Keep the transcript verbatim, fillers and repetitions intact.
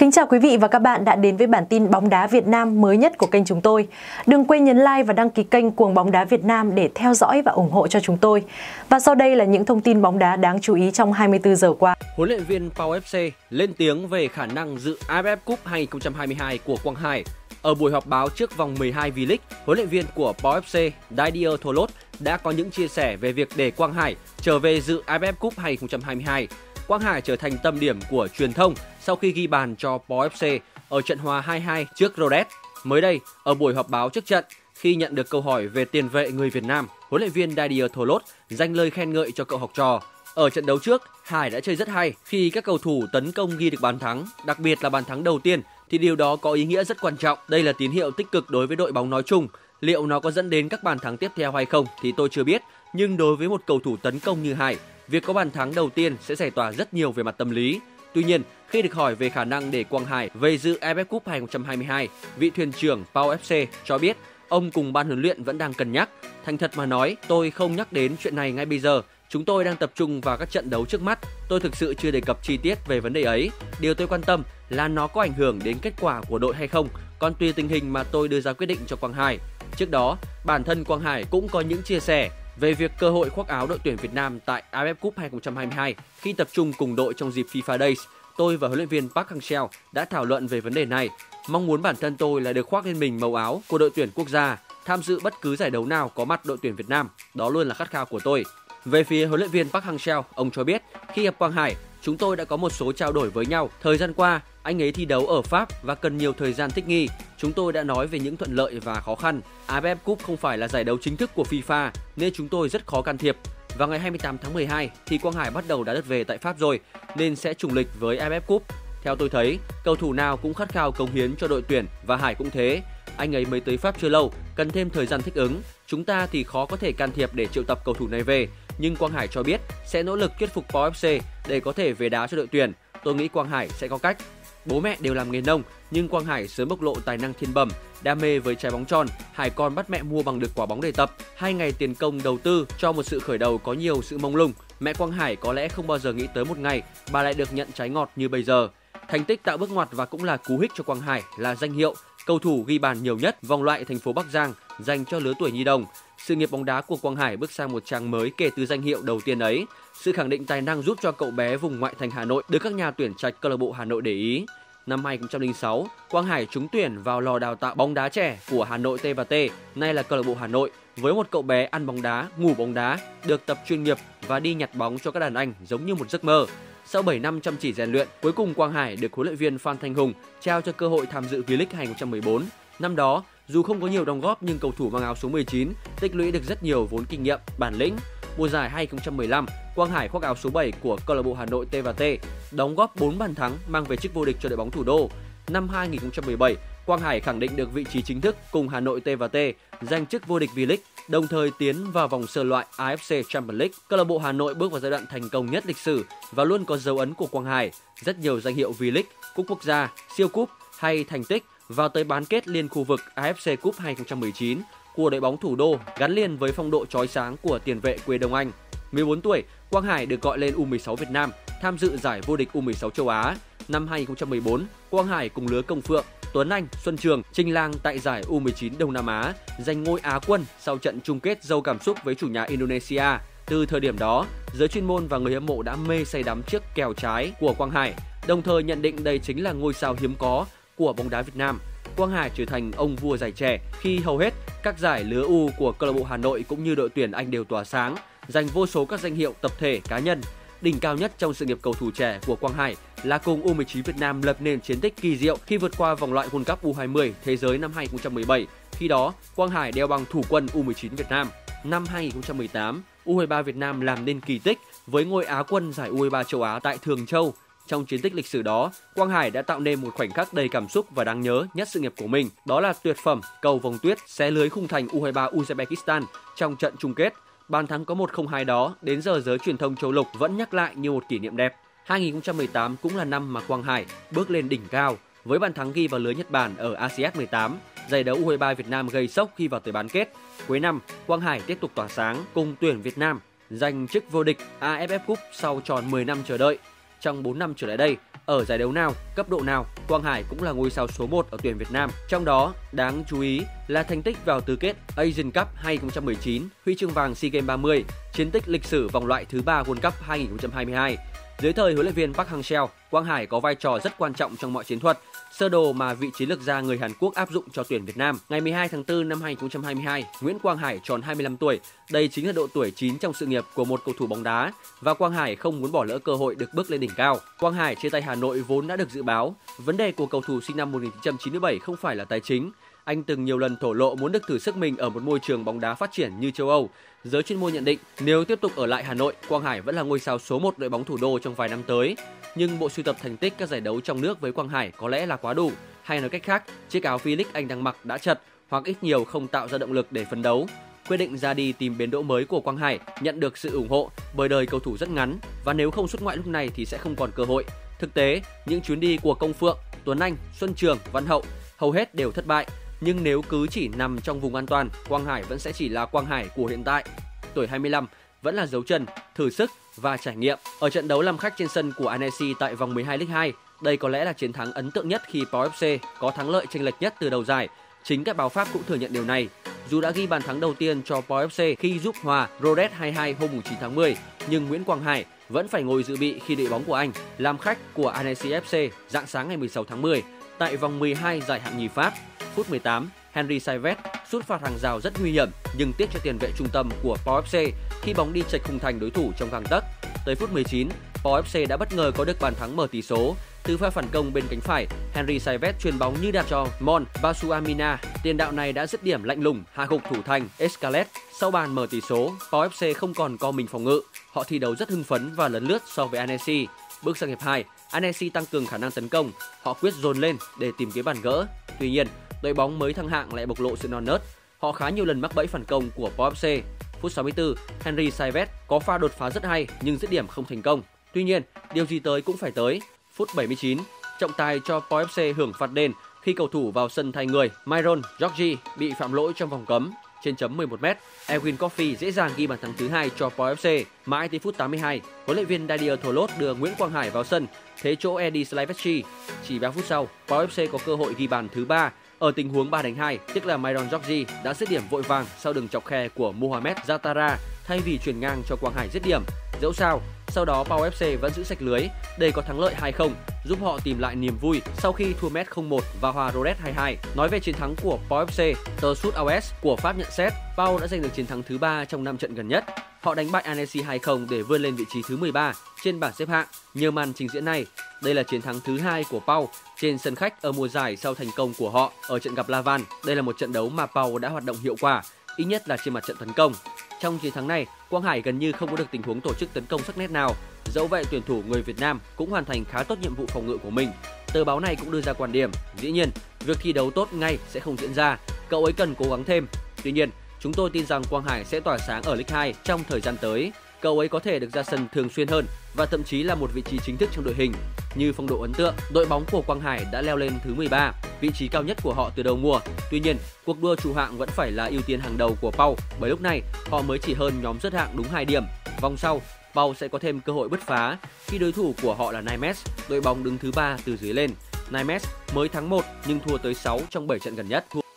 Kính chào quý vị và các bạn đã đến với bản tin bóng đá Việt Nam mới nhất của kênh chúng tôi. Đừng quên nhấn like và đăng ký kênh Cuồng Bóng Đá Việt Nam để theo dõi và ủng hộ cho chúng tôi. Và sau đây là những thông tin bóng đá đáng chú ý trong hai mươi tư giờ qua. Huấn luyện viên Pau ép xê lên tiếng về khả năng dự a ép ép Cup hai không hai hai của Quang Hải. Ở buổi họp báo trước vòng mười hai V-League, huấn luyện viên của Pau ép xê Didier Tholot đã có những chia sẻ về việc để Quang Hải trở về dự a ép ép Cup hai không hai hai. Quang Hải trở thành tâm điểm của truyền thông sau khi ghi bàn cho Pau ép xê ở trận hòa hai hai trước Rodez. Mới đây, ở buổi họp báo trước trận, khi nhận được câu hỏi về tiền vệ người Việt Nam, huấn luyện viên Didier Tholot dành lời khen ngợi cho cậu học trò. Ở trận đấu trước, Hải đã chơi rất hay khi các cầu thủ tấn công ghi được bàn thắng, đặc biệt là bàn thắng đầu tiên thì điều đó có ý nghĩa rất quan trọng. Đây là tín hiệu tích cực đối với đội bóng nói chung. Liệu nó có dẫn đến các bàn thắng tiếp theo hay không thì tôi chưa biết, nhưng đối với một cầu thủ tấn công như Hải, việc có bàn thắng đầu tiên sẽ giải tỏa rất nhiều về mặt tâm lý. Tuy nhiên, khi được hỏi về khả năng để Quang Hải về dự a ép ép Cup hai không hai hai, vị thuyền trưởng Pau ép xê cho biết ông cùng ban huấn luyện vẫn đang cân nhắc. Thành thật mà nói, tôi không nhắc đến chuyện này ngay bây giờ. Chúng tôi đang tập trung vào các trận đấu trước mắt. Tôi thực sự chưa đề cập chi tiết về vấn đề ấy. Điều tôi quan tâm là nó có ảnh hưởng đến kết quả của đội hay không. Còn tùy tình hình mà tôi đưa ra quyết định cho Quang Hải. Trước đó, bản thân Quang Hải cũng có những chia sẻ về việc cơ hội khoác áo đội tuyển Việt Nam tại a ép ép Cup hai không hai hai khi tập trung cùng đội trong dịp FIFA Days. Tôi và huấn luyện viên Park Hang-seo đã thảo luận về vấn đề này. Mong muốn bản thân tôi là được khoác lên mình màu áo của đội tuyển quốc gia, tham dự bất cứ giải đấu nào có mặt đội tuyển Việt Nam. Đó luôn là khát khao của tôi. Về phía huấn luyện viên Park Hang-seo, ông cho biết khi gặp Quang Hải, chúng tôi đã có một số trao đổi với nhau. Thời gian qua, anh ấy thi đấu ở Pháp và cần nhiều thời gian thích nghi. Chúng tôi đã nói về những thuận lợi và khó khăn. a ép ép Cup không phải là giải đấu chính thức của FIFA nên chúng tôi rất khó can thiệp. Vào ngày hai mươi tám tháng mười hai thì Quang Hải bắt đầu đã đất về tại Pháp rồi nên sẽ trùng lịch với a ép ép Cup. Theo tôi thấy, cầu thủ nào cũng khát khao cống hiến cho đội tuyển và Hải cũng thế. Anh ấy mới tới Pháp chưa lâu, cần thêm thời gian thích ứng. Chúng ta thì khó có thể can thiệp để triệu tập cầu thủ này về. Nhưng Quang Hải cho biết sẽ nỗ lực thuyết phục Pau ép xê để có thể về đá cho đội tuyển. Tôi nghĩ Quang Hải sẽ có cách. Bố mẹ đều làm nghề nông, nhưng Quang Hải sớm bộc lộ tài năng thiên bẩm, đam mê với trái bóng tròn. Hải còn bắt mẹ mua bằng được quả bóng để tập. Hai ngày tiền công đầu tư cho một sự khởi đầu có nhiều sự mông lung. Mẹ Quang Hải có lẽ không bao giờ nghĩ tới một ngày bà lại được nhận trái ngọt như bây giờ. Thành tích tạo bước ngoặt và cũng là cú hích cho Quang Hải là danh hiệu cầu thủ ghi bàn nhiều nhất vòng loại thành phố Bắc Giang dành cho lứa tuổi nhi đồng. Sự nghiệp bóng đá của Quang Hải bước sang một trang mới kể từ danh hiệu đầu tiên ấy. Sự khẳng định tài năng giúp cho cậu bé vùng ngoại thành Hà Nội được các nhà tuyển trạch câu lạc bộ Hà Nội để ý. Năm hai không không sáu, Quang Hải trúng tuyển vào lò đào tạo bóng đá trẻ của Hà Nội T và T, nay là câu lạc bộ Hà Nội, với một cậu bé ăn bóng đá, ngủ bóng đá, được tập chuyên nghiệp và đi nhặt bóng cho các đàn anh giống như một giấc mơ. Sau bảy năm chăm chỉ rèn luyện, cuối cùng Quang Hải được huấn luyện viên Phan Thanh Hùng trao cho cơ hội tham dự V-League hai không một bốn. Năm đó, dù không có nhiều đóng góp nhưng cầu thủ mang áo số mười chín tích lũy được rất nhiều vốn kinh nghiệm, bản lĩnh. Mùa giải hai không một lăm, Quang Hải khoác áo số bảy của câu lạc bộ Hà Nội T và T, đóng góp bốn bàn thắng mang về chức vô địch cho đội bóng thủ đô. Năm hai không một bảy, Quang Hải khẳng định được vị trí chính thức cùng Hà Nội T và T, giành chức vô địch V-League, đồng thời tiến vào vòng sơ loại a ép xê Champions League. Câu lạc bộ Hà Nội bước vào giai đoạn thành công nhất lịch sử và luôn có dấu ấn của Quang Hải, rất nhiều danh hiệu V-League, Cúp Quốc gia, Siêu Cúp hay thành tích vào tới bán kết liên khu vực a ép xê Cup hai không một chín của đội bóng thủ đô, gắn liền với phong độ chói sáng của tiền vệ quê Đông Anh. mười bốn tuổi, Quang Hải được gọi lên U mười sáu Việt Nam tham dự giải vô địch U mười sáu châu Á. Năm hai không một bốn, Quang Hải cùng lứa Công Phượng, Tuấn Anh, Xuân Trường, Trịnh Lang tại giải U mười chín Đông Nam Á giành ngôi Á quân sau trận chung kết giàu cảm xúc với chủ nhà Indonesia. Từ thời điểm đó, giới chuyên môn và người hâm mộ đã mê say đắm chiếc kèo trái của Quang Hải, đồng thời nhận định đây chính là ngôi sao hiếm có của bóng đá Việt Nam. Quang Hải trở thành ông vua giải trẻ khi hầu hết các giải lứa U của câu lạc bộ Hà Nội cũng như đội tuyển Anh đều tỏa sáng, giành vô số các danh hiệu tập thể, cá nhân. Đỉnh cao nhất trong sự nghiệp cầu thủ trẻ của Quang Hải là cùng U mười chín Việt Nam lập nên chiến tích kỳ diệu khi vượt qua vòng loại World Cup U hai mươi thế giới năm hai không một bảy. Khi đó, Quang Hải đeo bằng thủ quân U mười chín Việt Nam. Năm hai không một tám, U hai mươi ba Việt Nam làm nên kỳ tích với ngôi Á quân giải U hai mươi ba châu Á tại Thường Châu. Trong chiến tích lịch sử đó, Quang Hải đã tạo nên một khoảnh khắc đầy cảm xúc và đáng nhớ nhất sự nghiệp của mình. Đó là tuyệt phẩm cầu vòng tuyết xé lưới khung thành U hai mươi ba Uzbekistan trong trận chung kết. Bàn thắng có một không hai đó đến giờ giới truyền thông châu lục vẫn nhắc lại như một kỷ niệm đẹp. hai không một tám cũng là năm mà Quang Hải bước lên đỉnh cao với bàn thắng ghi vào lưới Nhật Bản ở a xê ét mười tám. Giải đấu U hai mươi ba Việt Nam gây sốc khi vào tới bán kết. Cuối năm, Quang Hải tiếp tục tỏa sáng cùng tuyển Việt Nam giành chức vô địch a ép ép Cup sau tròn mười năm chờ đợi. Trong bốn năm trở lại đây, Ở giải đấu nào, cấp độ nào, Quang Hải cũng là ngôi sao số một ở tuyển Việt Nam. Trong đó, đáng chú ý là thành tích vào tứ kết Asian Cup hai không một chín, huy chương vàng SEA Games ba mươi, chiến tích lịch sử vòng loại thứ ba World Cup hai không hai hai. Dưới thời huấn luyện viên Park Hang-seo, Quang Hải có vai trò rất quan trọng trong mọi chiến thuật, sơ đồ mà vị chiến lược gia người Hàn Quốc áp dụng cho tuyển Việt Nam. Ngày mười hai tháng tư năm hai nghìn không trăm hai mươi hai, Nguyễn Quang Hải tròn hai mươi lăm tuổi. Đây chính là độ tuổi chín trong sự nghiệp của một cầu thủ bóng đá và Quang Hải không muốn bỏ lỡ cơ hội được bước lên đỉnh cao. Quang Hải chia tay Hà Nội vốn đã được dự báo. Vấn đề của cầu thủ sinh năm một nghìn chín trăm chín mươi bảy không phải là tài chính. Anh từng nhiều lần thổ lộ muốn được thử sức mình ở một môi trường bóng đá phát triển như châu Âu. Giới chuyên môn nhận định nếu tiếp tục ở lại Hà Nội, Quang Hải vẫn là ngôi sao số một đội bóng thủ đô trong vài năm tới. Nhưng bộ sưu tập thành tích các giải đấu trong nước với Quang Hải có lẽ là quá đủ. Hay nói cách khác, chiếc áo V-League anh đang mặc đã chật hoặc ít nhiều không tạo ra động lực để phấn đấu. Quyết định ra đi tìm bến đỗ mới của Quang Hải nhận được sự ủng hộ bởi đời cầu thủ rất ngắn và nếu không xuất ngoại lúc này thì sẽ không còn cơ hội. Thực tế, những chuyến đi của Công Phượng, Tuấn Anh, Xuân Trường, Văn Hậu hầu hết đều thất bại. Nhưng nếu cứ chỉ nằm trong vùng an toàn, Quang Hải vẫn sẽ chỉ là Quang Hải của hiện tại. Tuổi hai mươi lăm vẫn là dấu chân, thử sức và trải nghiệm. Ở trận đấu làm khách trên sân của Annecy tại vòng mười hai League hai, đây có lẽ là chiến thắng ấn tượng nhất khi Pau ép xê có thắng lợi chênh lệch nhất từ đầu giải. Chính các báo Pháp cũng thừa nhận điều này. Dù đã ghi bàn thắng đầu tiên cho Pau ép xê khi giúp hòa Rodez hai hai hôm chín tháng mười, nhưng Nguyễn Quang Hải vẫn phải ngồi dự bị khi đội bóng của anh làm khách của Annecy ép xê rạng sáng ngày mười sáu tháng mười tại vòng mười hai giải hạng nhì Pháp. Phút mười tám, Henri Saivet sút phạt hàng rào rất nguy hiểm nhưng tiếc cho tiền vệ trung tâm của Pau ép xê khi bóng đi chệch khung thành đối thủ trong gang tấc. Tới phút mười chín, Pau ép xê đã bất ngờ có được bàn thắng mở tỷ số. Từ pha phản công bên cánh phải, Henri Saivet chuyền bóng như đạp cho Mon Basuamina. Tiền đạo này đã dứt điểm lạnh lùng hạ gục thủ thành Escalette. Sau bàn mở tỷ số, Pau ép xê không còn co mình phòng ngự. Họ thi đấu rất hưng phấn và lấn lướt so với Annecy. Bước sang hiệp hai, Annecy tăng cường khả năng tấn công. Họ quyết dồn lên để tìm kiếm bàn gỡ. Tuy nhiên, đội bóng mới thăng hạng lại bộc lộ sự non nớt. Họ khá nhiều lần mắc bẫy phản công của Pau ép xê. Phút sáu mươi tư, Henri Saivet có pha đột phá rất hay nhưng dứt điểm không thành công. Tuy nhiên, điều gì tới cũng phải tới. Phút bảy mươi chín, trọng tài cho Pau ép xê hưởng phạt đền khi cầu thủ vào sân thay người Myron Giorgi bị phạm lỗi trong vòng cấm. Trên chấm mười một mét, Ewin Coffee dễ dàng ghi bàn thắng thứ hai cho Pau ép xê. Mãi tới phút tám mươi hai, huấn luyện viên Didier Tholot đưa Nguyễn Quang Hải vào sân thế chỗ Eddie Slavetschi. Chỉ ba phút sau, Pau ép xê có cơ hội ghi bàn thứ ba. Ở tình huống ba đánh hai, tức là Myron Giorgi đã dứt điểm vội vàng sau đường chọc khe của Mohamed Zatara thay vì chuyền ngang cho Quang Hải dứt điểm. Dẫu sao, sau đó Pau ép xê vẫn giữ sạch lưới, đây có thắng lợi hai không, giúp họ tìm lại niềm vui sau khi thua Metz không một và hòa Rodez hai hai. Nói về chiến thắng của Pau ép xê, tờ Sud a o ét của Pháp nhận xét Pau đã giành được chiến thắng thứ ba trong năm trận gần nhất. Họ đánh bại Annecy hai không để vươn lên vị trí thứ mười ba trên bảng xếp hạng nhờ màn trình diễn này. Đây là chiến thắng thứ hai của Pau trên sân khách ở mùa giải sau thành công của họ ở trận gặp La Van. Đây là một trận đấu mà Pau đã hoạt động hiệu quả, ít nhất là trên mặt trận tấn công. Trong chiến thắng này, Quang Hải gần như không có được tình huống tổ chức tấn công sắc nét nào. Dẫu vậy, tuyển thủ người Việt Nam cũng hoàn thành khá tốt nhiệm vụ phòng ngự của mình. Tờ báo này cũng đưa ra quan điểm, dĩ nhiên, việc thi đấu tốt ngay sẽ không diễn ra, cậu ấy cần cố gắng thêm. Tuy nhiên, chúng tôi tin rằng Quang Hải sẽ tỏa sáng ở League hai trong thời gian tới. Cậu ấy có thể được ra sân thường xuyên hơn và thậm chí là một vị trí chính thức trong đội hình. Như phong độ ấn tượng, đội bóng của Quang Hải đã leo lên thứ mười ba, vị trí cao nhất của họ từ đầu mùa. Tuy nhiên, cuộc đua trụ hạng vẫn phải là ưu tiên hàng đầu của Pau, bởi lúc này họ mới chỉ hơn nhóm rớt hạng đúng hai điểm. Vòng sau, Pau sẽ có thêm cơ hội bứt phá khi đối thủ của họ là Nimes, đội bóng đứng thứ ba từ dưới lên. Nimes mới thắng một nhưng thua tới sáu trong bảy trận gần nhất.